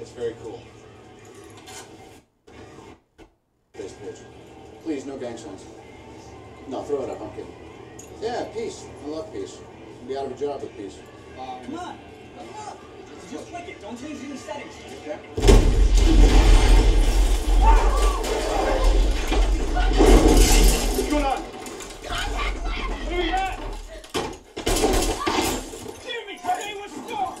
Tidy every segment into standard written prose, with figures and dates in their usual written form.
It's very cool. Face page. Please, no gang signs. No, throw it up, I'm kidding. Yeah, peace. I love peace. I'd be out of a job with peace. Come on, come up. Just click it. Don't change any settings. Okay. What's going on? Contact lab! Who are you at? Damn it! Today was storm!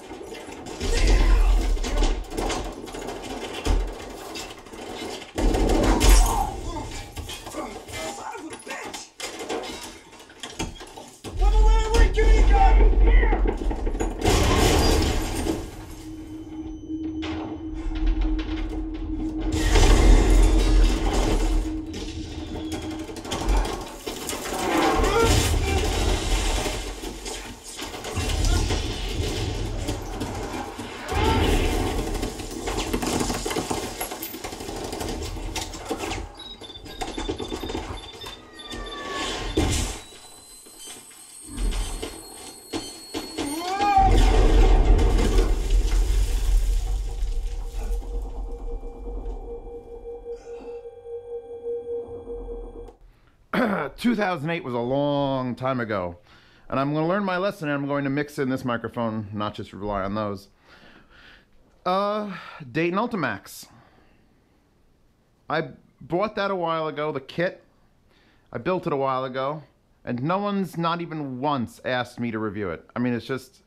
2008 was a long time ago, and I'm going to learn my lesson, and I'm going to mix in this microphone, not just rely on those. Dayton Ultimax. I bought that a while ago, the kit. I built it a while ago, and no one's not even once asked me to review it. I mean, it's just,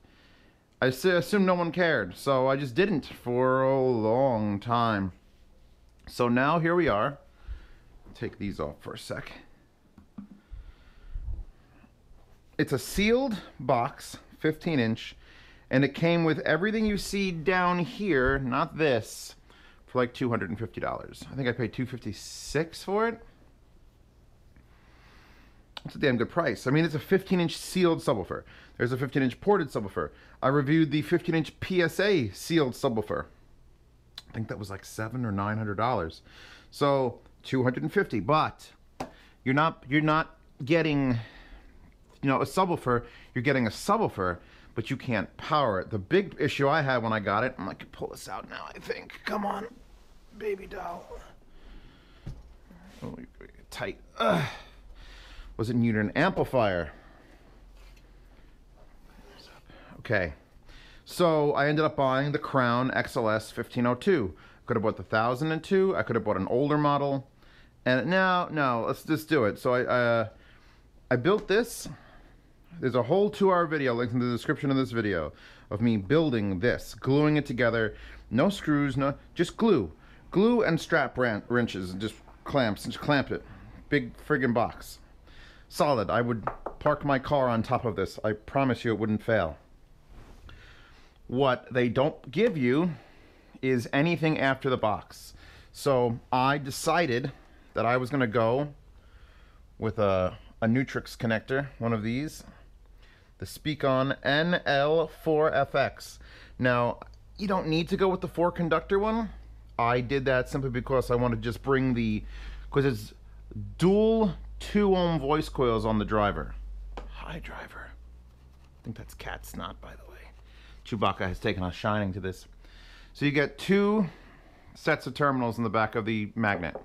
I assume no one cared, so I just didn't for a long time. So now here we are. Take these off for a sec. It's a sealed box, 15 inch, and it came with everything you see down here, not this, for like $250. I think I paid $256 for it. It's a damn good price. I mean, it's a 15 inch sealed subwoofer. There's a 15 inch ported subwoofer. I reviewed the 15 inch PSA sealed subwoofer. I think that was like $700 or $900. So $250, but you're not getting, you know, a subwoofer. You're getting a subwoofer, but you can't power it. The big issue I had when I got it, and I can pull this out now, I think. Come on, baby doll. Oh, you're tight. Ugh. Was it needed an amplifier? Okay, so I ended up buying the Crown XLS 1502. Could have bought the 1002. I could have bought an older model. And no, let's just do it. So I built this. There's a whole 2-hour video linked in the description of this video of me building this, gluing it together. No screws, no, just glue. Glue and strap wrenches and just clamps, and just clamped it. Big friggin' box. Solid. I would park my car on top of this. I promise you it wouldn't fail. What they don't give you is anything after the box. So I decided that I was gonna go with a Neutrik connector, one of these, the SpeakOn NL-4FX. Now, you don't need to go with the 4-conductor one. I did that simply because I wanted to just bring the, because it's dual 2-ohm voice coils on the driver. Hi, driver. I think that's cat snot, by the way. Chewbacca has taken a shining to this. So you get 2 sets of terminals in the back of the magnet,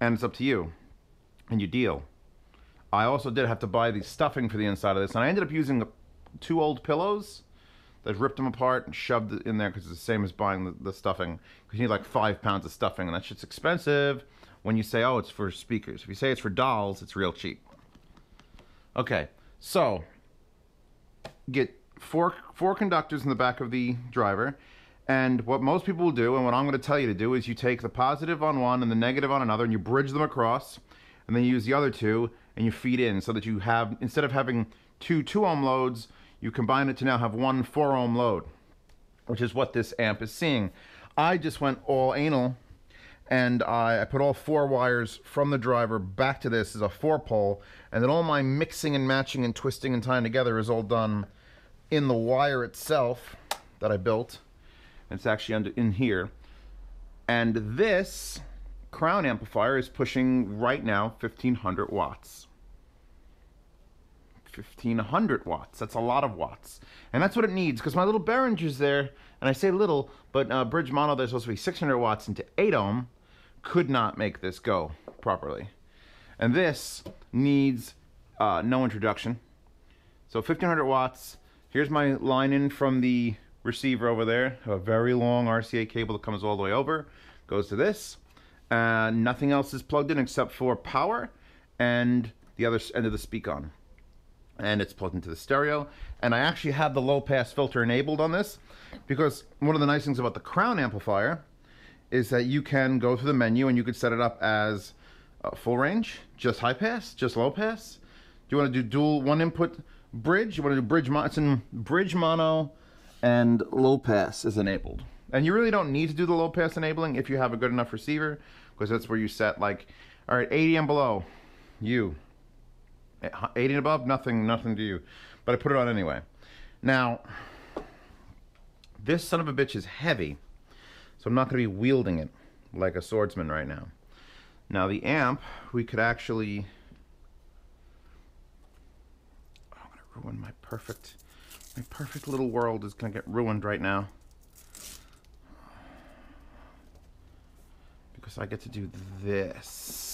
and it's up to you, and you deal. I also did have to buy the stuffing for the inside of this, and I ended up using the 2 old pillows that ripped them apart and shoved it in there because it's the same as buying the stuffing, because you need like 5 pounds of stuffing, and that shit's expensive when you say, oh, it's for speakers. If you say it's for dolls, it's real cheap. Okay, so get four conductors in the back of the driver. And what most people will do, and what I'm going to tell you to do, is you take the positive on one and the negative on another, and you bridge them across, and then you use the other 2, and you feed in, so that you have, instead of having 2 2-ohm loads, you combine it to now have 1 4-ohm load, which is what this amp is seeing. I just went all anal, and I put all 4 wires from the driver back to this as a 4-pole, and then all my mixing and matching and twisting and tying together is all done in the wire itself that I built. It's actually under in here, and this Crown amplifier is pushing right now 1500 watts. 1500 watts. That's a lot of watts, and that's what it needs, because my little Behringer's there And I say little, but bridge mono, they're supposed to be 600 watts into 8 ohm, could not make this go properly. And this needs no introduction. So 1500 watts, here's my line in from the receiver over there, a very long RCA cable that comes all the way over, goes to this. Nothing else is plugged in except for power and the other end of the SpeakOn. And it's plugged into the stereo. And I actually have the low pass filter enabled on this, because one of the nice things about the Crown amplifier is that you can go through the menu and you could set it up as full range, just high pass, just low pass. Do you want to do dual one input bridge? You want to do bridge mono? It's in bridge mono, and low pass is enabled. And you really don't need to do the low pass enabling if you have a good enough receiver, because that's where you set, like, all right, 80 and below, you. 80 and above, nothing to you. But I put it on anyway. Now, this son of a bitch is heavy, so I'm not going to be wielding it like a swordsman right now. Now the amp, we could actually... Oh, I'm going to ruin my perfect... My perfect little world is going to get ruined right now, because I get to do this.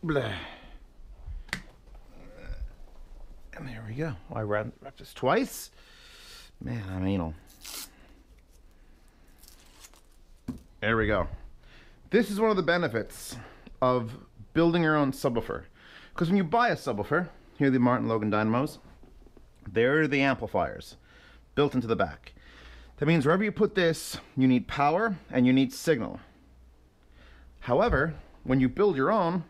Blah. And there we go. Oh, I wrapped this twice. Man, I'm anal. There we go. This is one of the benefits of building your own subwoofer. Because when you buy a subwoofer, here are the Martin Logan Dynamos, they're the amplifiers built into the back. That means wherever you put this, you need power and you need signal. However, when you build your own,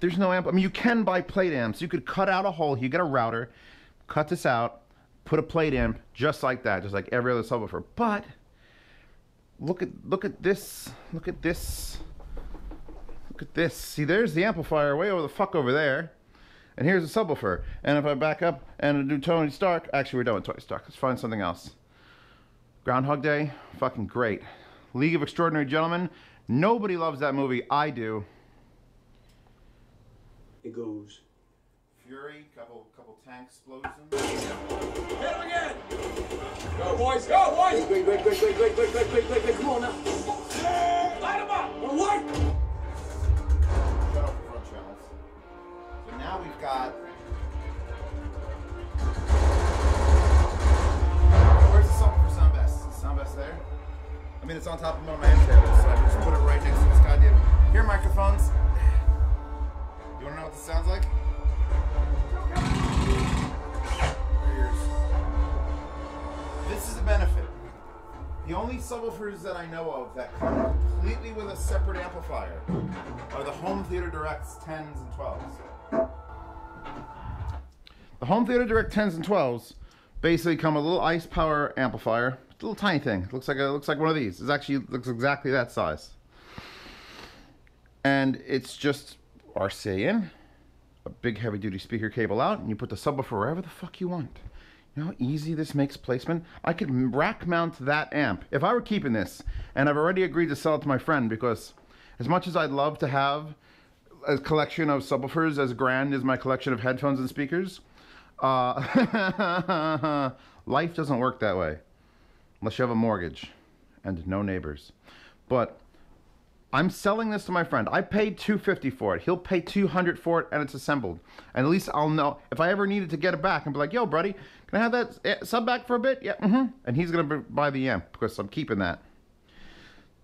there's no amp. I mean, you can buy plate amps. You could cut out a hole, you get a router, cut this out, put a plate amp just like that, just like every other subwoofer. But look at this. See, there's the amplifier way over the fuck over there. And here's the subwoofer. And if I back up and do Tony Stark, actually we're done with Tony Stark. Let's find something else. Groundhog Day, fucking great. League of Extraordinary Gentlemen. Nobody loves that movie. I do. It goes. Fury, couple tank explosions. Hit him again! Go boys, go boys! Wait, come on now. Light him up! Or what? Shut off the front channels. So now we've got... Where's the song for Sound Best? Is Sound Best there? I mean, it's on top of one of my amp tables, so I can just put it right next to this goddamn... Here, microphones. You wanna know what this sounds like? This is a benefit. The only subwoofers that I know of that come completely with a separate amplifier are the Home Theater Directs 10s and 12s. The Home Theater Direct 10s and 12s basically come with a little ice power amplifier. It's a little tiny thing. It looks like one of these. It actually looks exactly that size. And it's just RCA in, a big heavy duty speaker cable out, and you put the subwoofer wherever the fuck you want. You know how easy this makes placement? I could rack mount that amp if I were keeping this, and I've already agreed to sell it to my friend, because as much as I'd love to have a collection of subwoofers as grand as my collection of headphones and speakers, life doesn't work that way unless you have a mortgage and no neighbors. But I'm selling this to my friend. I paid $250 for it. He'll pay $200 for it, and it's assembled. And at least I'll know if I ever needed to get it back and be like, "Yo, buddy, can I have that sub back for a bit?" Yeah, mm-hmm. And he's gonna buy the amp, because I'm keeping that.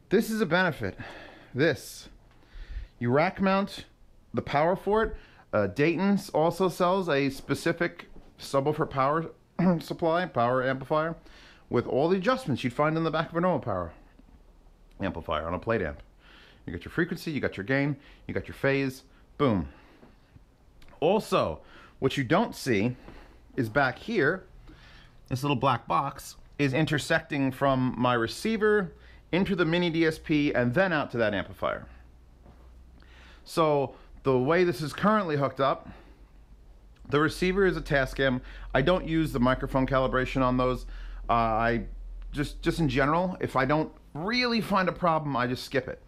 This is a benefit. This, you rack mount the power for it. Dayton also sells a specific subwoofer power supply, power amplifier, with all the adjustments you'd find in the back of a normal power amplifier on a plate amp. You got your frequency, you got your gain, you got your phase, boom. Also, what you don't see is back here, this little black box is intersecting from my receiver into the mini DSP and then out to that amplifier. So the way this is currently hooked up, the receiver is a TASCAM. I don't use the microphone calibration on those. I just in general, if I don't really find a problem, I just skip it.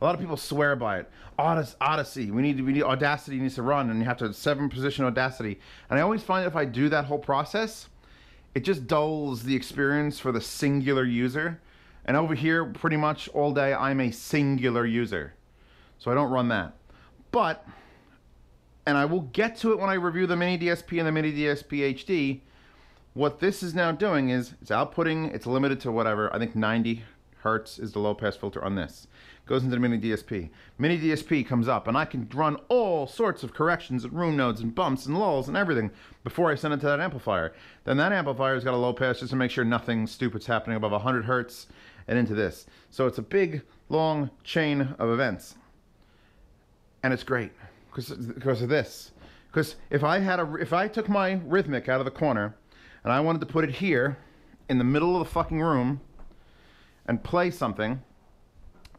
A lot of people swear by it. Audyssey. We need Audacity needs to run, and you have to 7-position Audacity. And I always find that if I do that whole process, it just dulls the experience for the singular user. And over here, pretty much all day, I'm a singular user. So I don't run that. But, and I will get to it when I review the Mini DSP and the Mini DSP HD, what this is now doing is, it's outputting, it's limited to whatever, I think 90 hertz is the low pass filter on this. Goes into the Mini DSP. Mini DSP comes up, and I can run all sorts of corrections and room nodes and bumps and lulls and everything before I send it to that amplifier. Then that amplifier's got a low pass just to make sure nothing stupid's happening above 100 hertz and into this. So it's a big, long chain of events. And it's great because of this. Because if I took my Rhythmic out of the corner and I wanted to put it here in the middle of the fucking room and play something,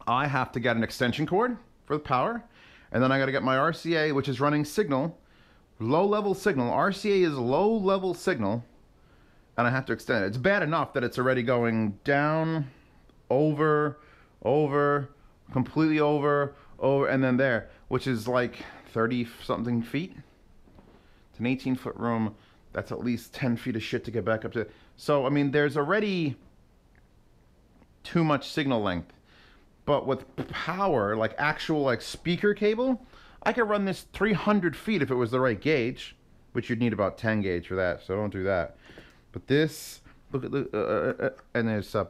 I have to get an extension cord for the power, and then I got to get my RCA, which is running signal, low-level signal. RCA is low-level signal, and I have to extend it. It's bad enough that it's already going down, over, over, completely over, over, and then there, which is like 30-something feet. It's an 18-foot room. That's at least 10 feet of shit to get back up to. So, I mean, there's already too much signal length. But with power, like actual like speaker cable, I could run this 300 feet if it was the right gauge, which you'd need about 10 gauge for that, so don't do that. But this, look at the, and there's a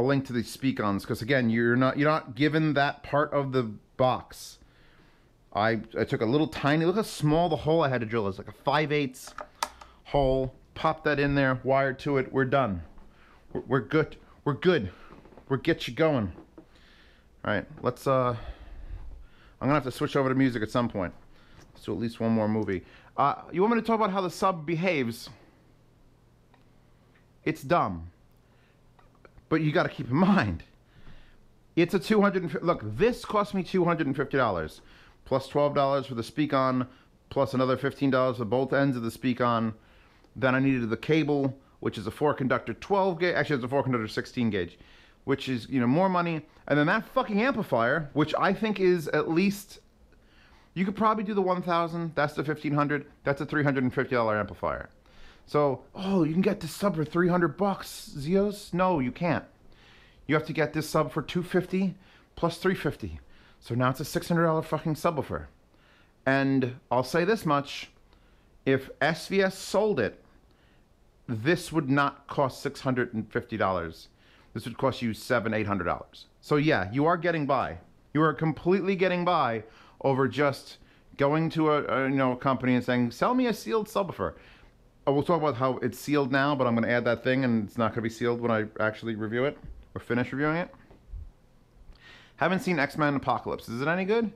link to the SpeakOns, because again, you're not given that part of the box. I took a little tiny, look how small the hole I had to drill is, like a 5/8 hole, pop that in there, wired to it, we're done. We're good, we're good. We'll get you going. All right, let's, I'm gonna have to switch over to music at some point. Let's do at least one more movie. You want me to talk about how the sub behaves? It's dumb. But you gotta keep in mind, it's a $250, look, this cost me $250, plus $12 for the SpeakOn, plus another $15 for both ends of the SpeakOn. Then I needed the cable, which is a 4-conductor 12 gauge, actually it's a 4-conductor 16 gauge. Which is, you know, more money, and then that fucking amplifier, which I think is at least, you could probably do the 1,000, that's the 1,500, that's a $350 amplifier. So, oh, you can get this sub for $300, Zios? No, you can't. You have to get this sub for $250 plus $350. So now it's a $600 fucking subwoofer. And I'll say this much, if SVS sold it, this would not cost $650. This would cost you $700-800. So yeah, you are getting by. You are completely getting by over just going to a you know, a company and saying, sell me a sealed subwoofer. We'll talk about how it's sealed now, but I'm going to add that thing, and it's not going to be sealed when I actually review it or finish reviewing it. Haven't seen X-Men Apocalypse. Is it any good?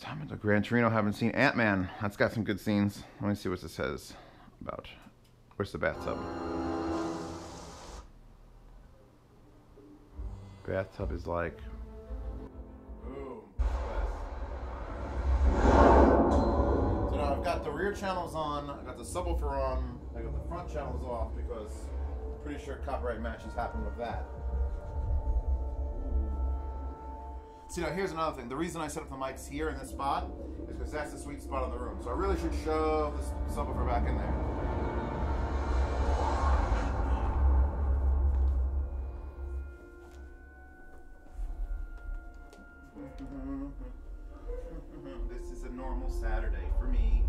Time into Gran Torino. Haven't seen Ant-Man. That's got some good scenes. Let me see what this says about. Where's the bathtub? Bathtub is like, boom. So now I've got the rear channels on, I've got the subwoofer on, I got the front channels off because I'm pretty sure copyright matches happen with that. See, now here's another thing. The reason I set up the mics here in this spot is because that's the sweet spot of the room. So I really should shove the subwoofer back in there. This is a normal Saturday for me.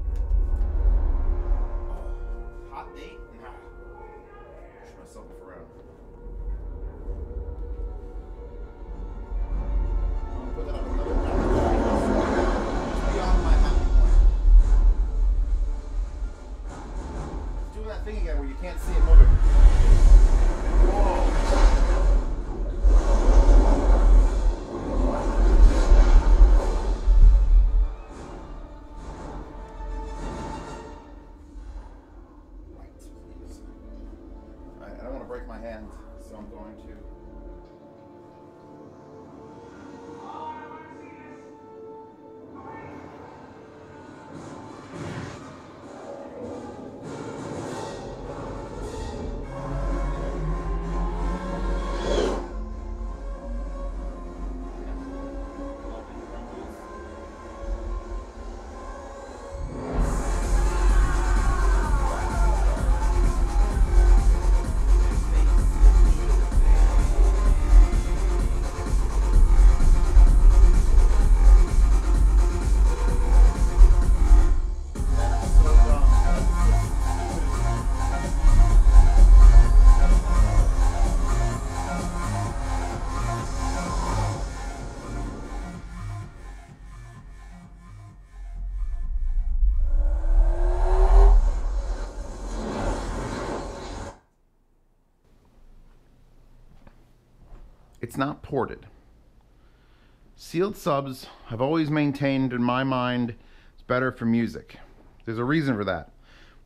Oh, hot date? Nah. Push myself around. I'm gonna put that up another time. It's beyond my happy point. It's doing that thing again where you can't see it moving. it's not ported. Sealed subs, I've always maintained in my mind, it's better for music. There's a reason for that.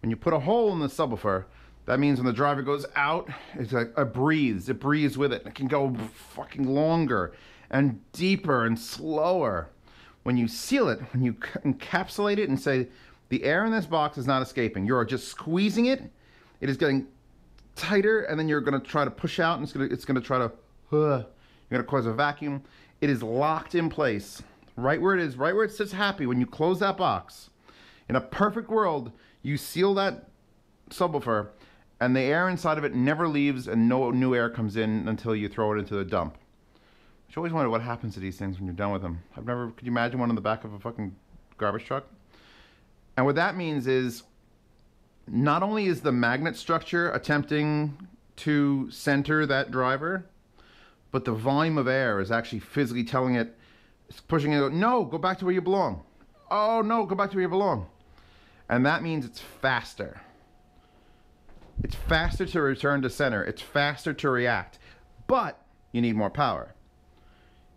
When you put a hole in the subwoofer, that means when the driver goes out, it's like it breathes with it. It can go fucking longer and deeper and slower. When you seal it, when you encapsulate it and say, the air in this box is not escaping. You are just squeezing it. It is getting tighter, and then you're gonna try to push out, and it's gonna try to, you're gonna cause a vacuum. It is locked in place, right where it is, right where it sits happy when you close that box. In a perfect world, you seal that subwoofer, and the air inside of it never leaves, and no new air comes in until you throw it into the dump. I always wonder what happens to these things when you're done with them. I've never, could you imagine one in the back of a fucking garbage truck? And what that means is, not only is the magnet structure attempting to center that driver, but the volume of air is actually physically telling it, it's pushing it, no, go back to where you belong. Oh no, go back to where you belong. And that means it's faster. It's faster to return to center. It's faster to react, but you need more power.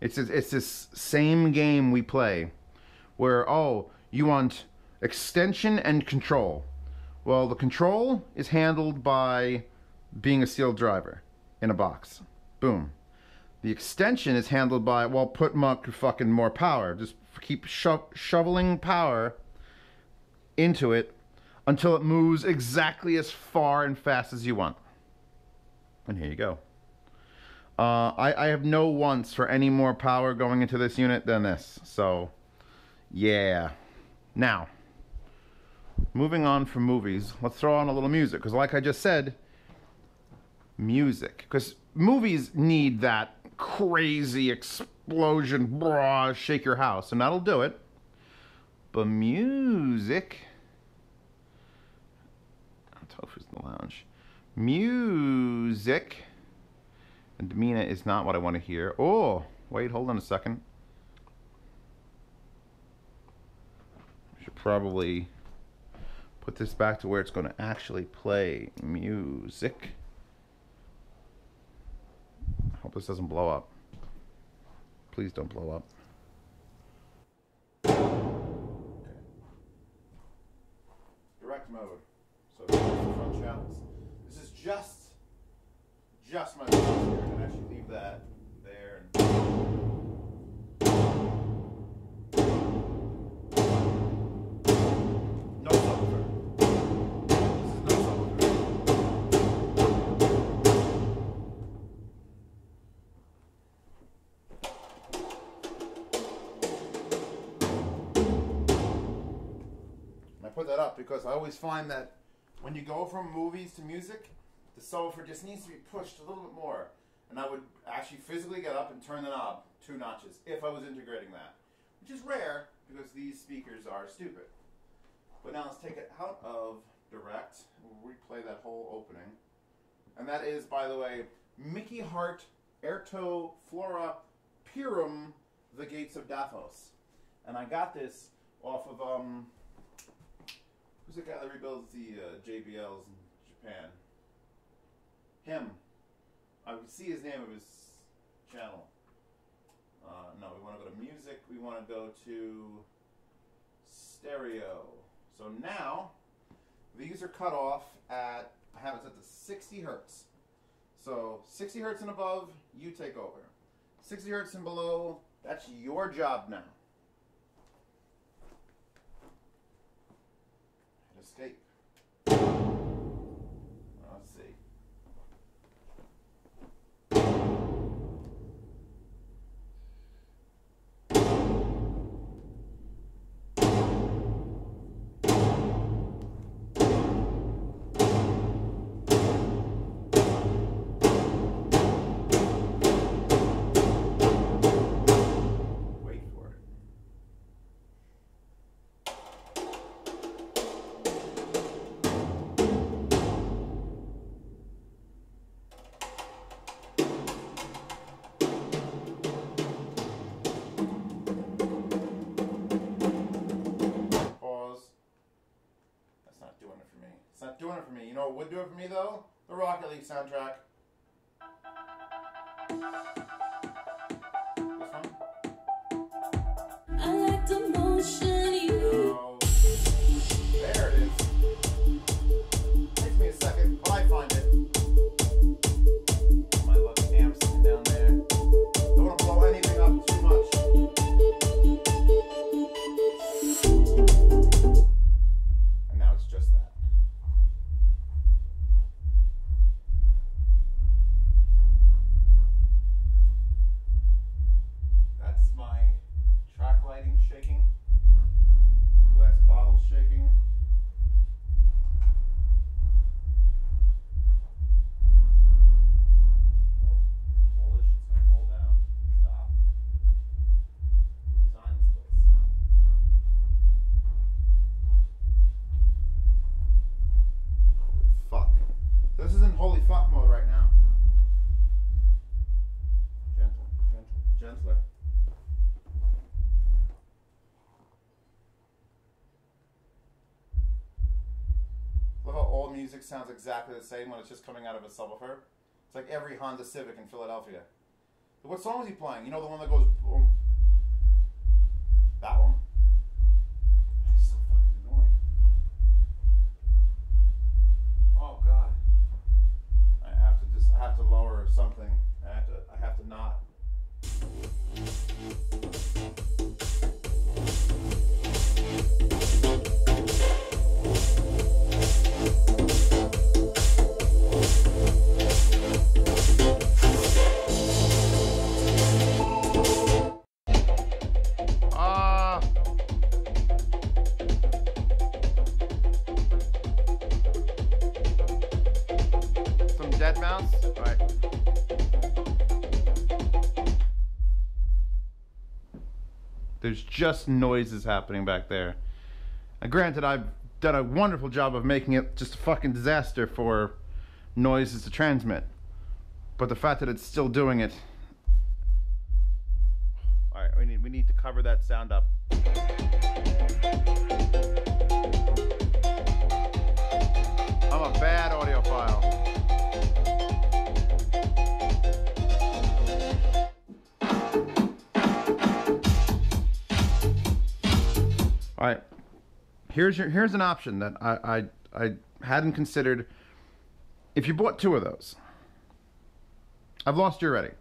It's this same game we play where, oh, you want extension and control. Well, the control is handled by being a sealed driver in a box. Boom. The extension is handled by, well, put fucking more power. Just keep shoveling power into it until it moves exactly as far and fast as you want. And here you go. I have no wants for any more power going into this unit than this. So, yeah. Now, moving on from movies, let's throw on a little music. Because like I just said, music. Because movies need that crazy explosion, brah, shake your house. And that'll do it. But music... Tofu's in the lounge. Music... And Demina is not what I want to hear. Oh, wait, hold on a second. I should probably put this back to where it's going to actually play music. I hope this doesn't blow up. Please don't blow up. Direct mode. So the front channels. This is just my mouse here. I can actually leave that there. No subwoofer. This is no subwoofer. I put that up because I always find that when you go from movies to music, the subwoofer just needs to be pushed a little bit more, and I would actually physically get up and turn the knob 2 notches if I was integrating that, which is rare because these speakers are stupid. But now let's take it out of direct, we'll replay that whole opening, and that is, by the way, Mickey Hart, Erto, Flora, Pirum, The Gates of Daphos, and I got this off of who's the guy that rebuilds the JBLs in Japan? Him. I would see his name of his channel. No, we want to go to music. We want to go to stereo. So now, these are cut off at, I have it set to 60 hertz. So 60 hertz and above, you take over. 60 hertz and below, that's your job now. Hit escape. Let's see. Doing it for me. You know what would do it for me though? The Rocket League soundtrack. Music sounds exactly the same when it's just coming out of a subwoofer. It's like every Honda Civic in Philadelphia. But what song is he playing? You know, the one that goes boom? That one. That is so fucking annoying. Oh god. I have to lower something. I have to not. There's just noises happening back there. And granted, I've done a wonderful job of making it just a fucking disaster for noises to transmit. But the fact that it's still doing it. All right, we need to cover that sound up. I'm a bad audiophile. All right, here's an option that I hadn't considered. If you bought two of those, I've lost you already,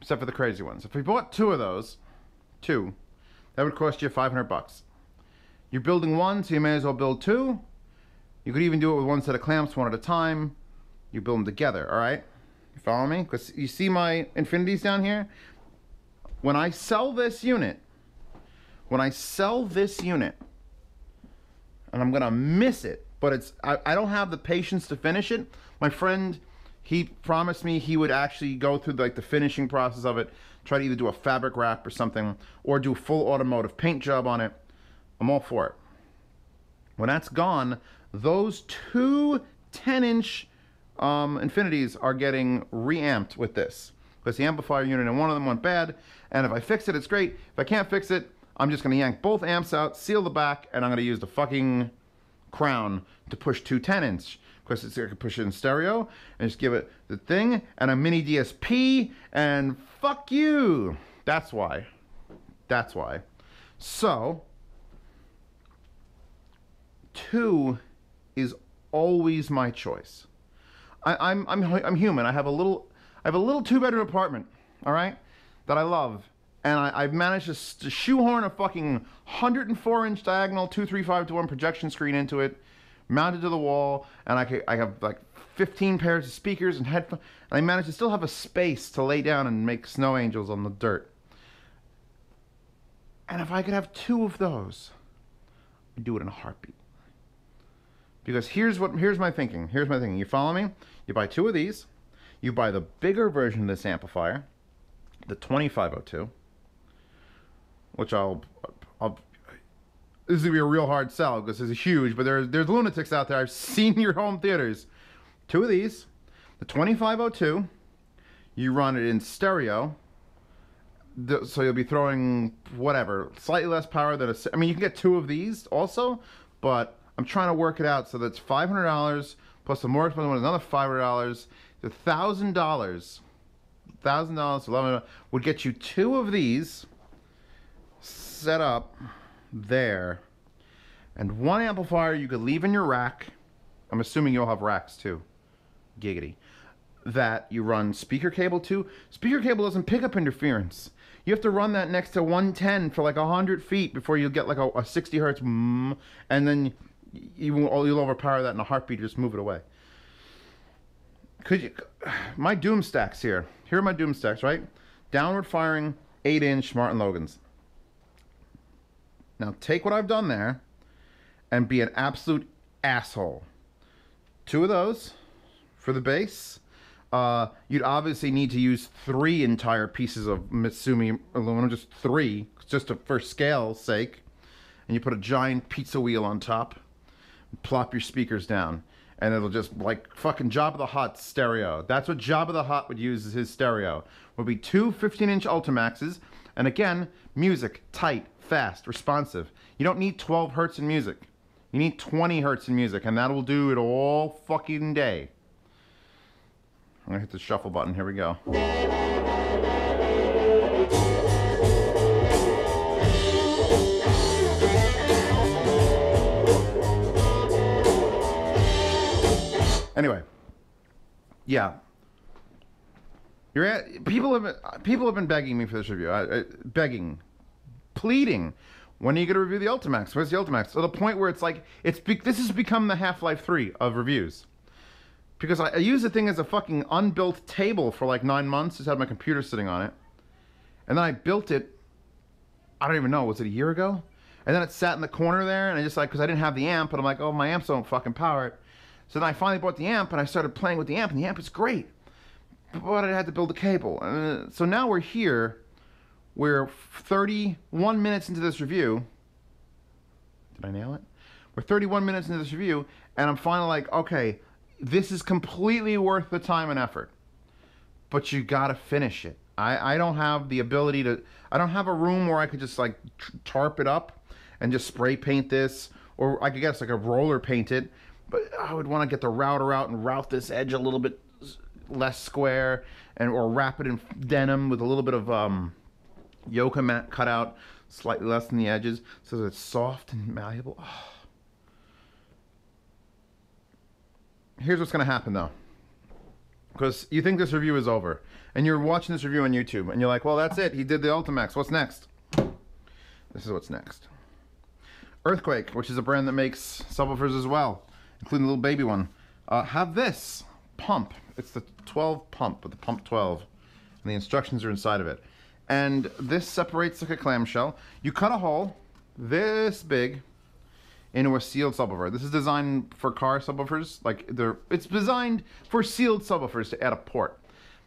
except for the crazy ones. If you bought two of those, that would cost you $500. You're building one, so you may as well build two. You could even do it with one set of clamps, one at a time. You build them together, all right? You follow me? Because you see my Infinities down here? When I sell this unit, and I'm gonna miss it, but it's I don't have the patience to finish it. My friend, he promised me he would actually go through like the finishing process of it, try to either do a fabric wrap or something, or do a full automotive paint job on it. I'm all for it. When that's gone, those two 10-inch Infinities are getting reamped with this, because the amplifier unit in one of them went bad, and if I fix it, it's great. If I can't fix it, I'm just gonna yank both amps out, seal the back, and I'm gonna use the fucking crown to push two 10-inch. Of course, I can push it in stereo and just give it the thing and a mini DSP and fuck you. That's why. That's why. So, two is always my choice. I'm human. I have a little two-bedroom apartment, all right, that I love. And I've managed to shoehorn a fucking 104-inch diagonal 2.35:1 projection screen into it, mounted to the wall, and I have like 15 pairs of speakers and headphones, and I managed to still have a space to lay down and make snow angels on the dirt. And if I could have two of those, I'd do it in a heartbeat. Because here's my thinking. You follow me? You buy two of these. You buy the bigger version of this amplifier, the 2502. Which this is gonna be a real hard sell because this is huge, but there's lunatics out there. I've seen your home theaters. Two of these, the 2502, you run it in stereo, so you'll be throwing whatever, slightly less power than a, I mean, you can get two of these also, but I'm trying to work it out so that's $500 plus the more expensive one is another $500, the $1,000 would get you two of these. set up there, and one amplifier you could leave in your rack. I'm assuming you'll have racks too. Giggity. That you run speaker cable to. Speaker cable doesn't pick up interference. You have to run that next to 110 for like 100 feet before you get like a 60 hertz, and then you'll overpower that in a heartbeat. Just move it away. Could you? My doom stacks here. Here are my doom stacks, right? Downward firing 8-inch Martin Logans. Now take what I've done there and be an absolute asshole. Two of those for the bass. You'd obviously need to use 3 entire pieces of Mitsumi aluminum, just 3, just for scale's sake. And you put a giant pizza wheel on top, and plop your speakers down, and it'll just, like, fucking Jabba the Hutt's stereo. That's what Jabba the Hutt would use as his stereo. Would be two 15-inch Ultimaxes, and again, music, tight, fast, responsive. You don't need 12 hertz in music. You need 20 hertz in music, and that will do it all fucking day. I'm gonna hit the shuffle button, here we go. Anyway, yeah. People have been begging me for this review, begging, pleading. When are you gonna review the Ultimax? Where's the Ultimax? To the point where it's like, this has become the Half-Life 3 of reviews. Because I used the thing as a fucking unbuilt table for like 9 months, just had my computer sitting on it. And then I built it, I don't even know, was it a year ago? And then it sat in the corner there, and I just like, because I didn't have the amp, and I'm like, oh, my amps don't fucking power it. So then I finally bought the amp, and I started playing with the amp, and the amp is great. But I had to build a cable. So now we're here, we're 31 minutes into this review. Did I nail it? We're 31 minutes into this review, and I'm finally like, okay, this is completely worth the time and effort, but you gotta finish it. I don't have the ability to, I don't have a room where I could just like tarp it up and just spray paint this, or I guess like a roller paint it, but I would want to get the router out and route this edge a little bit less square, and or wrap it in denim with a little bit of yoga mat cut out slightly less than the edges so that it's soft and malleable. Oh. Here's what's going to happen, though, because you think this review is over, and you're watching this review on YouTube, and you're like, well, that's it. He did the Ultimax. What's next? This is what's next. Earthquake, which is a brand that makes subwoofers as well, including the little baby one. Have this pump. It's the 12 pump, with the pump 12, and the instructions are inside of it. And this separates like a clamshell. You cut a hole this big into a sealed subwoofer. This is designed for car subwoofers. Like, it's designed for sealed subwoofers to add a port.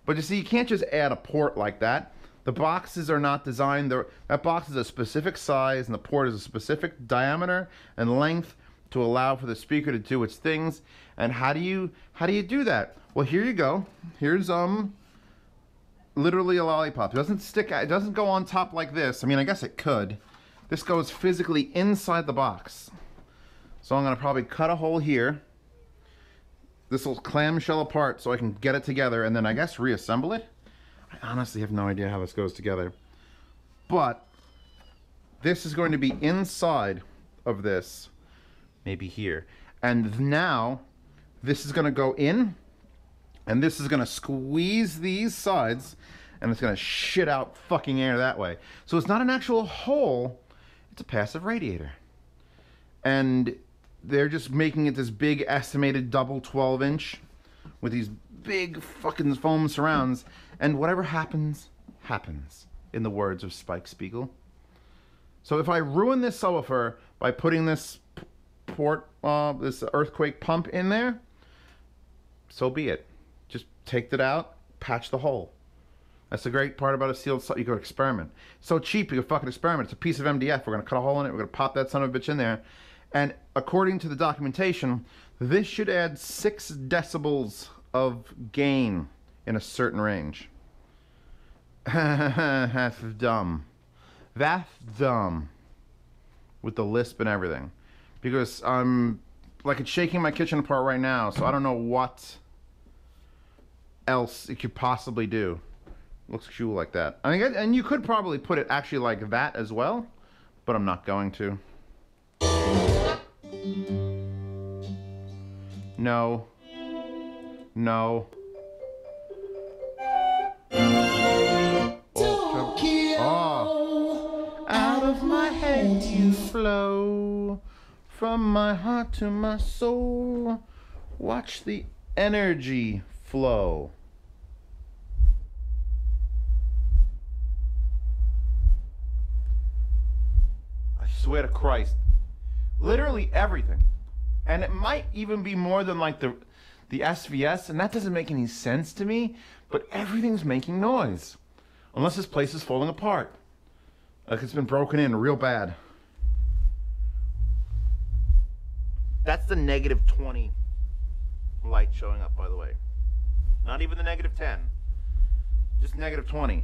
But you see, you can't just add a port like that. The boxes are not designed. That box is a specific size, and the port is a specific diameter and length to allow for the speaker to do its things. And how do you do that? Well, here you go. Here's literally a lollipop. It doesn't stick out. It doesn't go on top like this. I mean, I guess it could. This goes physically inside the box. So I'm gonna probably cut a hole here. This will clamshell apart so I can get it together and then I guess reassemble it. I honestly have no idea how this goes together. But this is going to be inside of this, maybe here. And now this is gonna go in, and this is gonna squeeze these sides, and it's gonna shit out fucking air that way. So it's not an actual hole, it's a passive radiator. And they're just making it this big estimated double 12-inch with these big fucking foam surrounds, and whatever happens, happens, in the words of Spike Spiegel. So if I ruin this subwoofer by putting this port, this Earthquake pump in there, so be it. Just take that out, patch the hole. That's the great part about a sealed sub. You can experiment. It's so cheap, you can fucking experiment. It's a piece of MDF. We're gonna cut a hole in it, we're gonna pop that son of a bitch in there. And according to the documentation, this should add 6 decibels of gain in a certain range. That's dumb. That's dumb. With the lisp and everything. Because I'm, like, it's shaking my kitchen apart right now, so I don't know what else it could possibly do Looks cool like that. I think, and you could probably put it actually like that as well, but I'm not going to. No. No. Tokyo, oh. Out of my head you flow, from my heart to my soul, watch the energy flow. I swear to Christ, literally everything. And it might even be more than like the SVS, and that doesn't make any sense to me, but everything's making noise. Unless this place is falling apart. Like it's been broken in real bad. That's the negative 20 light showing up, by the way. Not even the negative 10. Just negative 20.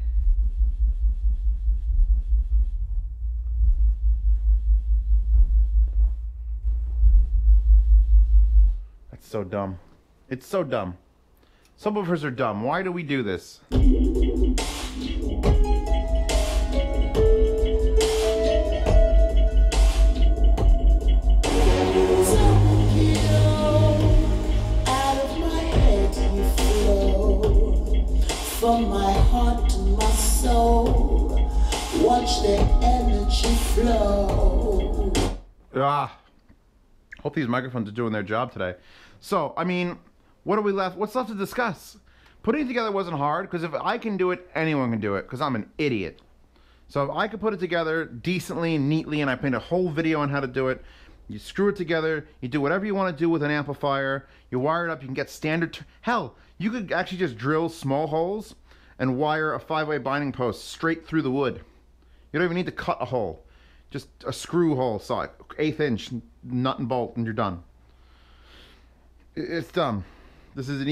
That's so dumb. It's so dumb. Subwoofers are dumb. Why do we do this? From my heart to my soul, watch the energy flow. Ah, hope these microphones are doing their job today. So, I mean, what are we left? What's left to discuss? Putting it together wasn't hard, because if I can do it, anyone can do it, because I'm an idiot. So if I could put it together decently and neatly, and I made a whole video on how to do it, you screw it together, you do whatever you want to do with an amplifier, you wire it up, you can get standard, hell, you could actually just drill small holes and wire a 5-way binding post straight through the wood. You don't even need to cut a hole. Just a screw hole, saw 1/8 inch, nut and bolt, and you're done. It's dumb. This is an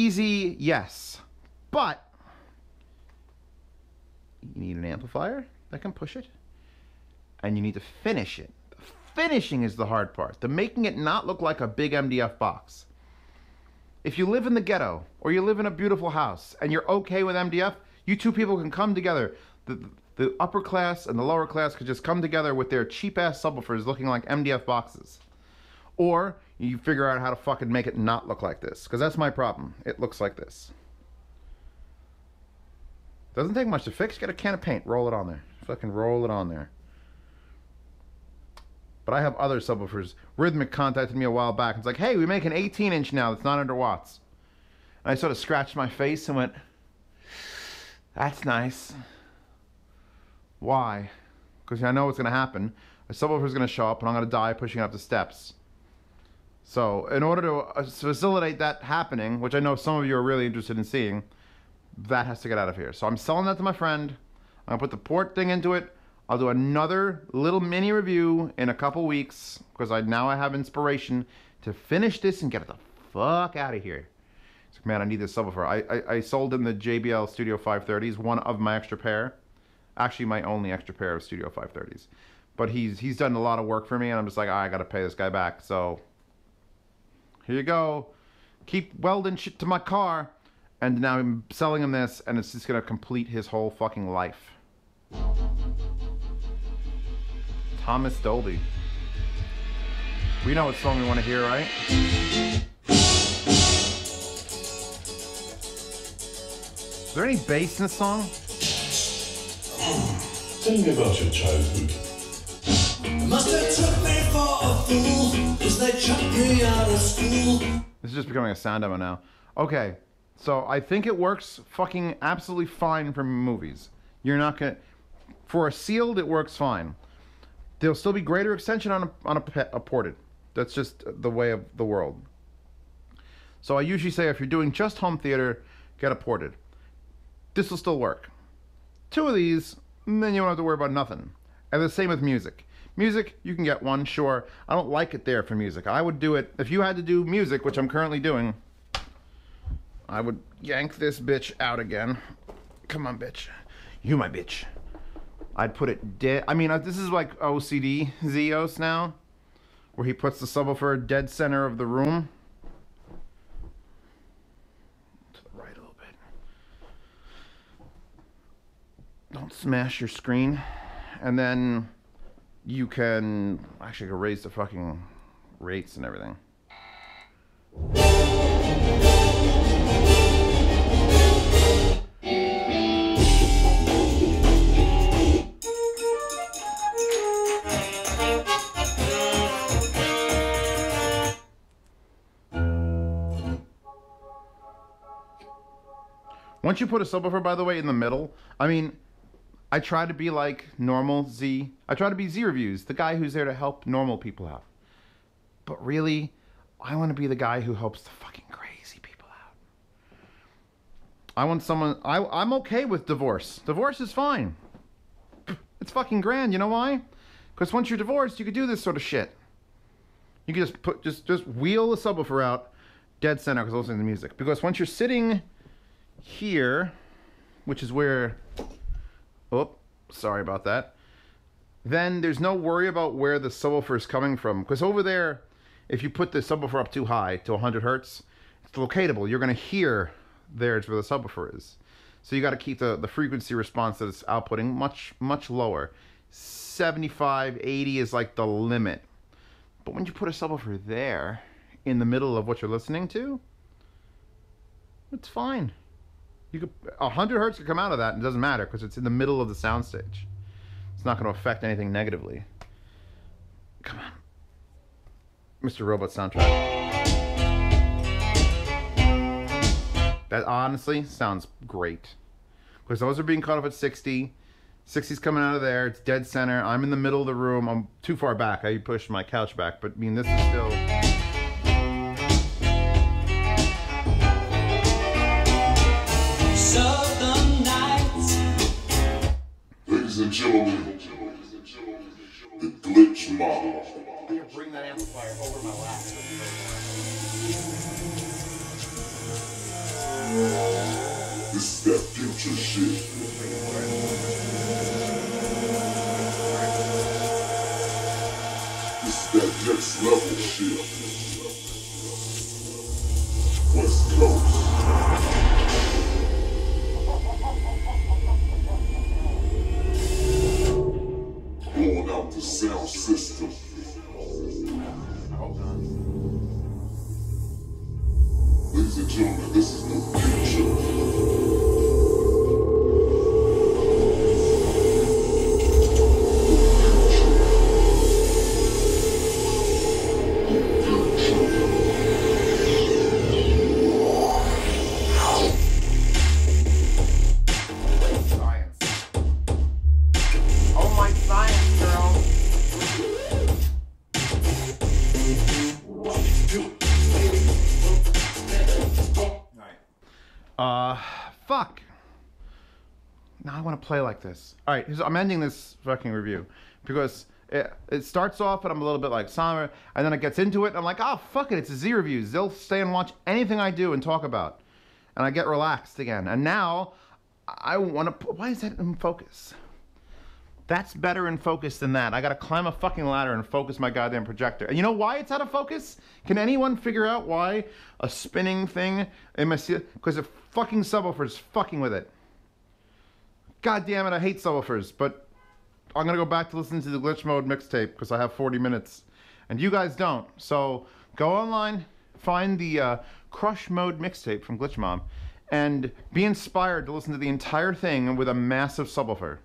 easy yes. But you need an amplifier that can push it, and you need to finish it. Finishing is the hard part, the making it not look like a big MDF box. If you live in the ghetto, or you live in a beautiful house, and you're okay with MDF, you two people can come together. The upper class and the lower class could just come together with their cheap-ass subwoofers looking like MDF boxes. Or you figure out how to fucking make it not look like this, because that's my problem. It looks like this. Doesn't take much to fix. Get a can of paint, roll it on there. Fucking roll it on there. But I have other subwoofers. Rhythmic contacted me a while back. It's like, hey, we make an 18 inch now that's not under watts. And I sort of scratched my face and went, that's nice. Why? Because I know what's going to happen. A subwoofer is going to show up and I'm going to die pushing up the steps. So in order to facilitate that happening, which I know some of you are really interested in seeing, that has to get out of here. So I'm selling that to my friend. I'm going to put the port thing into it. I'll do another little mini review in a couple weeks, because now I have inspiration to finish this and get the fuck out of here. It's like, man, I need this subwoofer. I sold him the JBL Studio 530s, one of my extra pair. Actually, my only extra pair of Studio 530s. But he's done a lot of work for me, and I'm just like, I gotta pay this guy back. So here you go. Keep welding shit to my car. And now I'm selling him this, and it's just gonna complete his whole fucking life. Thomas Dolby. We know what song we want to hear, right? Is there any bass in this song? Tell me about your childhood. Must have took me for a fool, 'cause they chucked me out of school. This is just becoming a sound demo now. Okay, so I think it works fucking absolutely fine for movies. You're not gonna... For a sealed, it works fine. There'll still be greater extension on a ported. That's just the way of the world. So I usually say if you're doing just home theater, get a ported. This will still work. 2 of these, and then you won't have to worry about nothing. And the same with music. Music, you can get one, sure. I don't like it there for music. I would do it, if you had to do music, which I'm currently doing, I would yank this bitch out again. Come on, bitch. You my bitch. I'd put it dead. I mean, this is like OCD Zeos now, where he puts the subwoofer dead center of the room. To the right a little bit. don't smash your screen. And then you can actually go raise the fucking rates and everything. Once you put a subwoofer, by the way, in the middle, I mean, I try to be like normal Z. I try to be Z Reviews, the guy who's there to help normal people out. But really, I want to be the guy who helps the fucking crazy people out. I want someone... I'm okay with divorce. Divorce is fine. It's fucking grand, you know why? Because once you're divorced, you could do this sort of shit. You can just put... Just wheel the subwoofer out dead center because I was listening to music. Because once you're sitting... here, which is where, oh, sorry about that, then there's no worry about where the subwoofer is coming from, because over there, if you put the subwoofer up too high to 100 hertz, it's locatable. You're going to hear there's where the subwoofer is, so you got to keep the frequency response that it's outputting much lower. 75-80 is like the limit. But when you put a subwoofer there in the middle of what you're listening to, it's fine. You could, 100 hertz could come out of that, and it doesn't matter because it's in the middle of the soundstage. It's not going to affect anything negatively. Come on. Mr. Robot soundtrack. That honestly sounds great. Because those are being cut off at 60. 60's coming out of there. It's dead center. I'm in the middle of the room. I'm too far back. I pushed my couch back, but I mean, this is still... The Glitch Mob. I'm gonna bring that amplifier over my lap. This is that future shit. This is that next level shit. West Coast. Out the sound system. Hold on. Ladies and gentlemen, this is the future. Science. Oh my science. Fuck. Now I want to play like this. All right, I'm ending this fucking review because it starts off and I'm a little bit like somber, and then it gets into it and I'm like, oh, fuck it, it's a Z Reviews. They'll stay and watch anything I do and talk about. And I get relaxed again. And now I want to... Why is that in focus? That's better in focus than that. I got to climb a fucking ladder and focus my goddamn projector. And you know why it's out of focus? Can anyone figure out why a spinning thing in my... Because it... Fucking subwoofers fucking with it. God damn it, I hate subwoofers, but I'm gonna go back to listening to the Glitch Mode mixtape because I have 40 minutes and you guys don't. So go online, find the Crush Mode mixtape from Glitch Mob and be inspired to listen to the entire thing with a massive subwoofer.